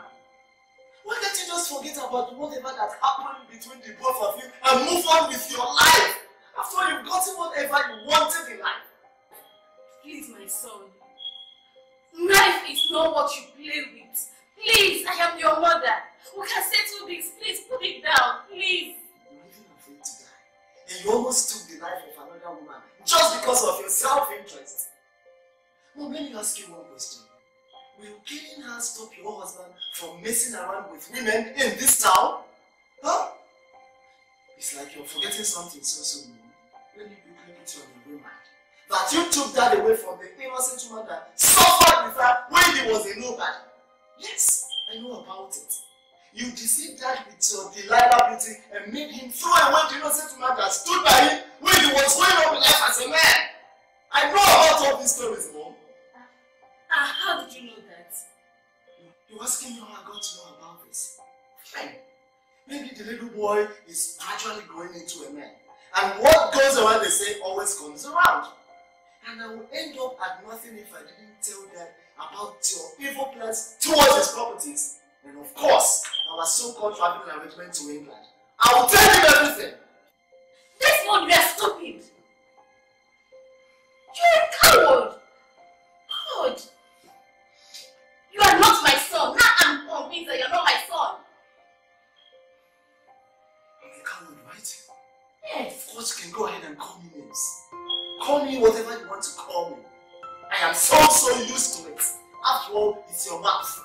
why can't you just forget about whatever that happened between the both of you and move on with your life? After you've gotten whatever you wanted in life. Please, my son. Knife is not what you play with. Please, I am your mother. We can settle this. Please, put it down. Please. You're even afraid to die. And you almost took the life of another woman just because of your self-interest. Mom, let me ask you one question. Will killing her stop your husband from messing around with women in this town? Huh? It's like you're forgetting something so soon. Let me quickly put you on your mind. That you took that away from the innocent woman that suffered with her when he was a nobody. Yes, I know about it. You deceived that with your Delilah beauty and made him throw away the innocent woman that stood by him when he was going on with life as a man. I know about all these stories, Mom. Uh, uh, how did you know that? You're asking me how I got to know about this. Fine. Maybe the little boy is gradually growing into a man. And what goes around, they say, always comes around. And I will end up at nothing if I didn't tell them about your evil plans towards his properties. And of course, our so-called traveling arrangement to England. I will tell him everything. This one, you are stupid. You are a coward. God. You are not my son. Now I'm convinced that you are not my son. I'm a coward, right? Yes. Of course, you can go ahead and call me names. Call me whatever you want to call me. I am so, so used to it. After all, it's your mouth.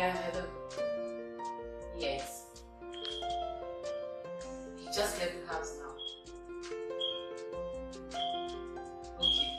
Yeah, hello. Yes. He just left the house now. Okay.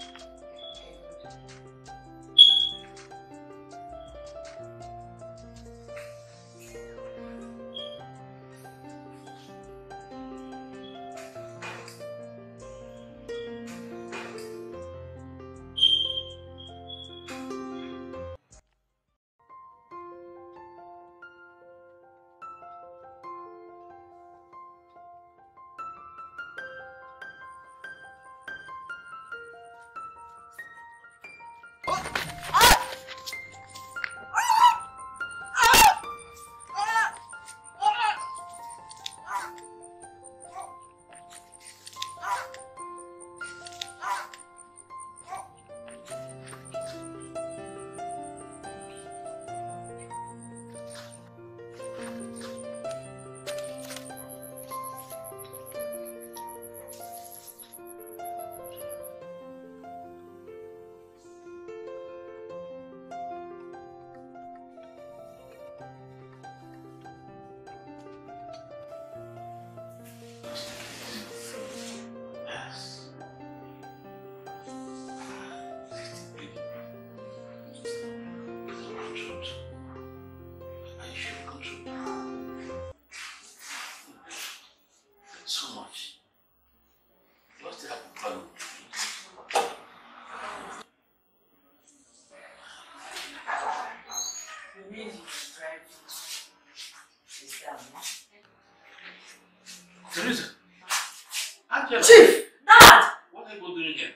Chief! Dad! What are you doing here?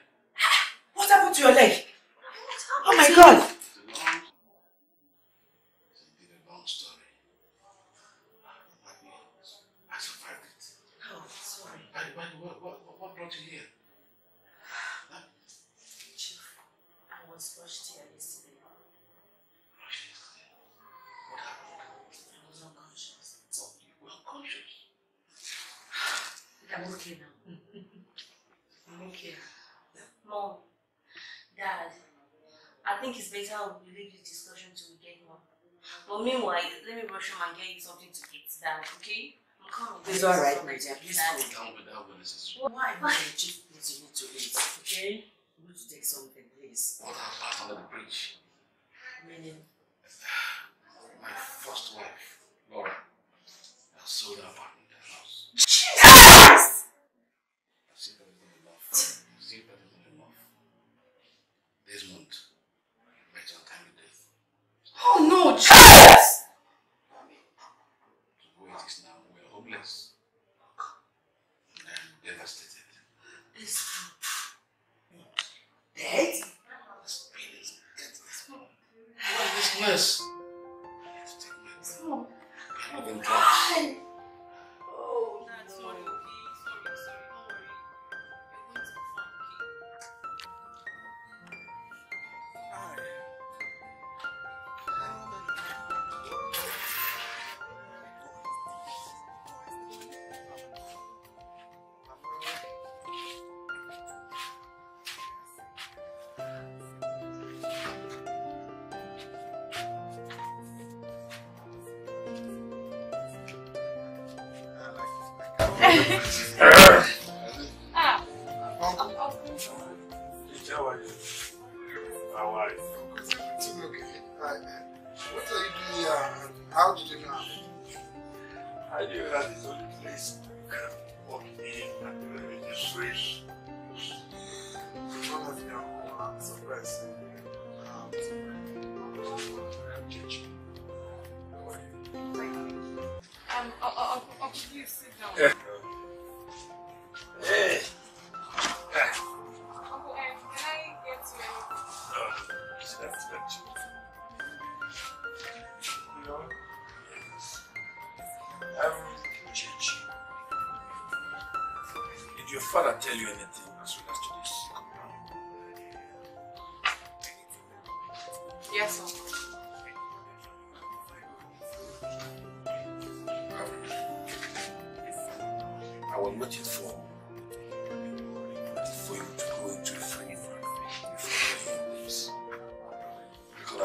What happened to your leg? Oh my God! It's been a long story. I survived it. Oh, sorry. What, what, what brought you here? Huh? Chief, I was rushed here yesterday. Rushed yesterday? What happened? I was unconscious. Oh, you were unconscious? I'm okay now. I'm okay. Mom, Dad, I think it's better we leave this discussion till we get home. But meanwhile, let me brush him and get you something to eat, Dad, okay? I'm coming. It's alright, my dear. Please go down without what is it. Why? Why? Chief needs you to eat, okay? You need to take something, please. What happened on the bridge? Meaning? My first wife, Laura, I sold her apartment in the house. Jesus! This month, right on time of death. Oh no, Jesus! The way it is now, we are homeless. And I am devastated. It's dead? This pain is dead. What is this mess? I have to take my time. I have even dropped. Oh, that's not okay. Sorry, sorry. I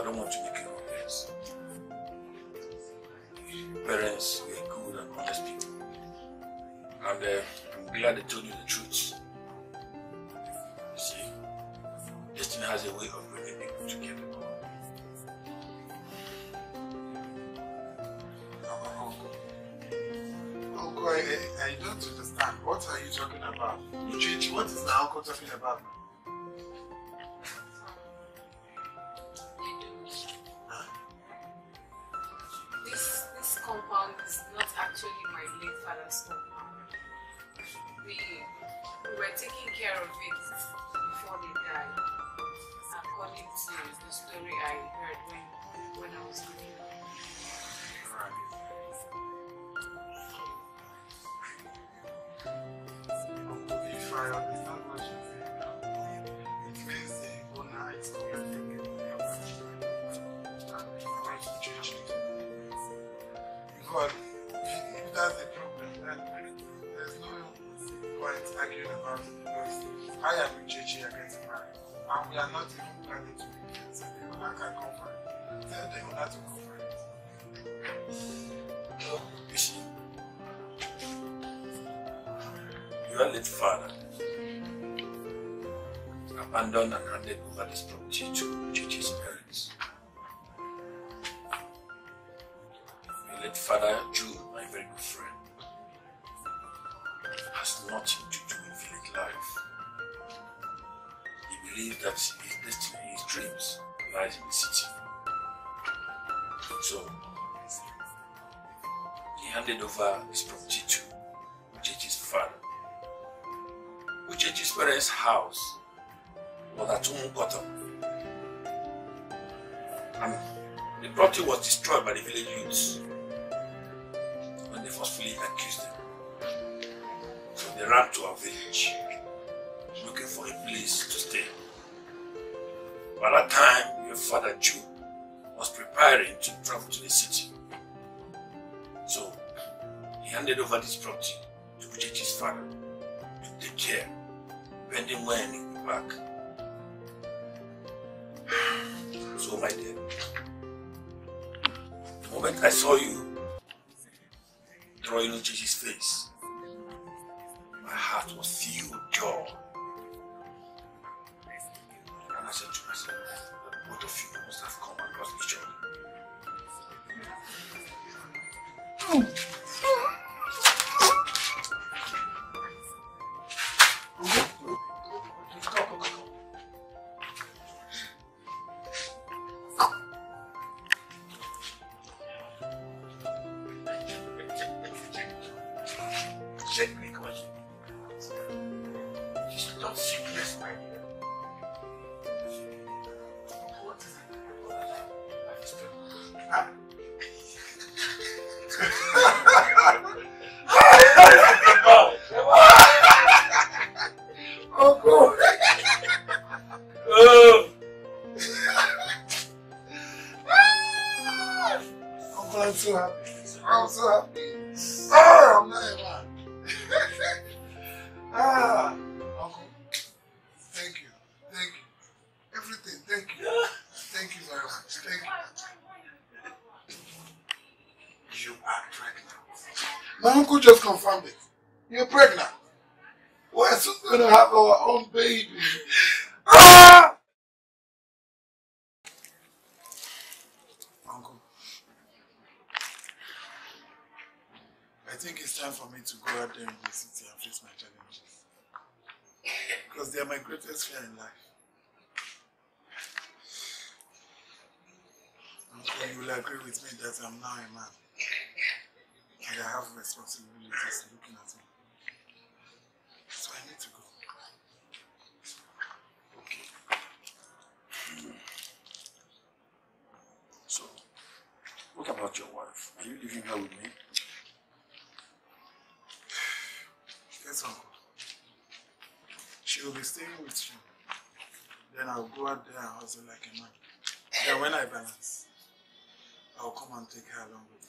don't want to make any regrets. Yes, we are good and honest people. And uh, I'm glad I told you the truth. You see, destiny has a way of bringing people together. Uncle, I, I don't understand. What are you talking about? Uchichi, what is the uncle talking about? Abandoned and handed over this property to Uchichi's parents. My late father, Jude, my very good friend, has nothing to do with village life. He believes that his destiny, his dreams, lies in the city. So, he handed over his property to Uchichi's father. Uchichi's parents' house at Umukota, and the property was destroyed by the village youths when they forcefully accused them. So they ran to our village looking for a place to stay. By that time, your father Jew was preparing to travel to the city, so he handed over this property to Uchechi's father to take care, pending when he would be back. So my dear, the moment I saw you drawing Uchichi's face, my heart was filled with joy. And I said to myself, both of you must have come across each other. I'm now a man, and I have responsibilities looking at me. So I need to go. Okay. So, what about your wife? Are you living here with me? Yes, Uncle. She will be staying with you. Then I'll go out there and hustle like a man. Then when I balance, I'll come and take her along with me.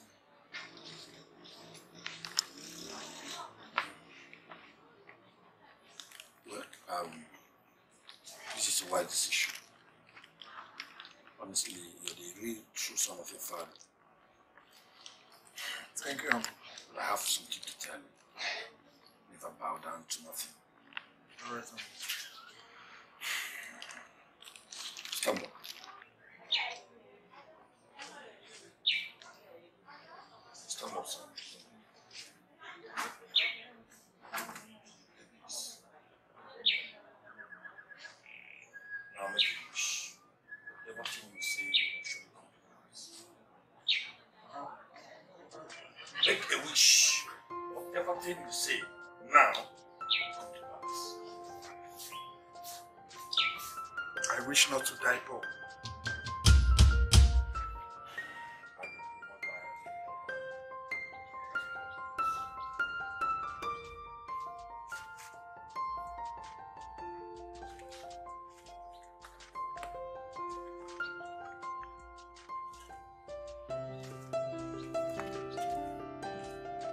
Well, um, this is a wise decision. Honestly, you're the real true son of your father. Thank you, Uncle. I have something to tell you. Never bow down to nothing. All right, Uncle. Come on. Stand up, son. Now make you wish. Everything you say, you should compromise. Make a wish of everything you say now. I wish not to die poor. Who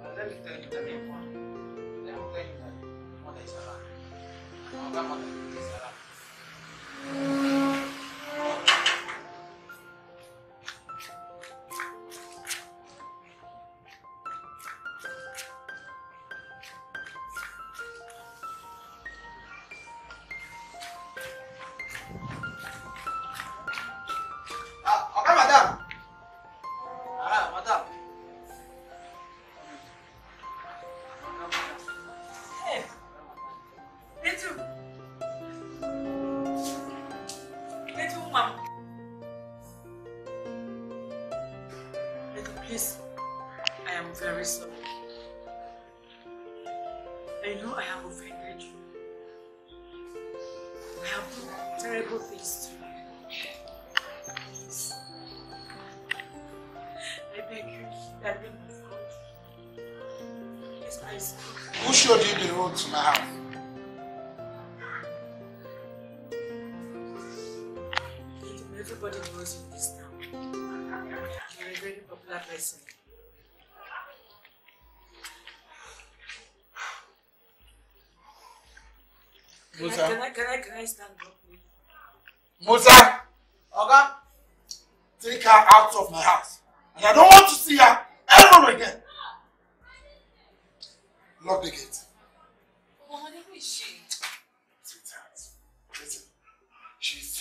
Well, let me tell you, let me inform you. Let me tell you that your mother is alive. Morgan mother is alive. To my house. Everybody knows you in this town. You're a very popular person. Musa. Can I, can I, can I stand up with you? Musa! Oga! Take her out of my house. And I don't want to see her ever again. Lock the gate.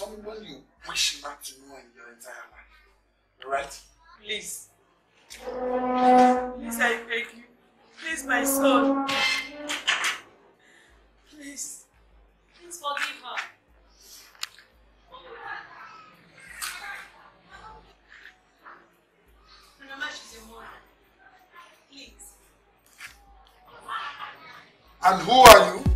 Someone you wish not to know in your entire life. Alright? Please. Please, I beg you. Please, my son. Please. Please forgive her. Remember, she's a mother. Please. And who are you?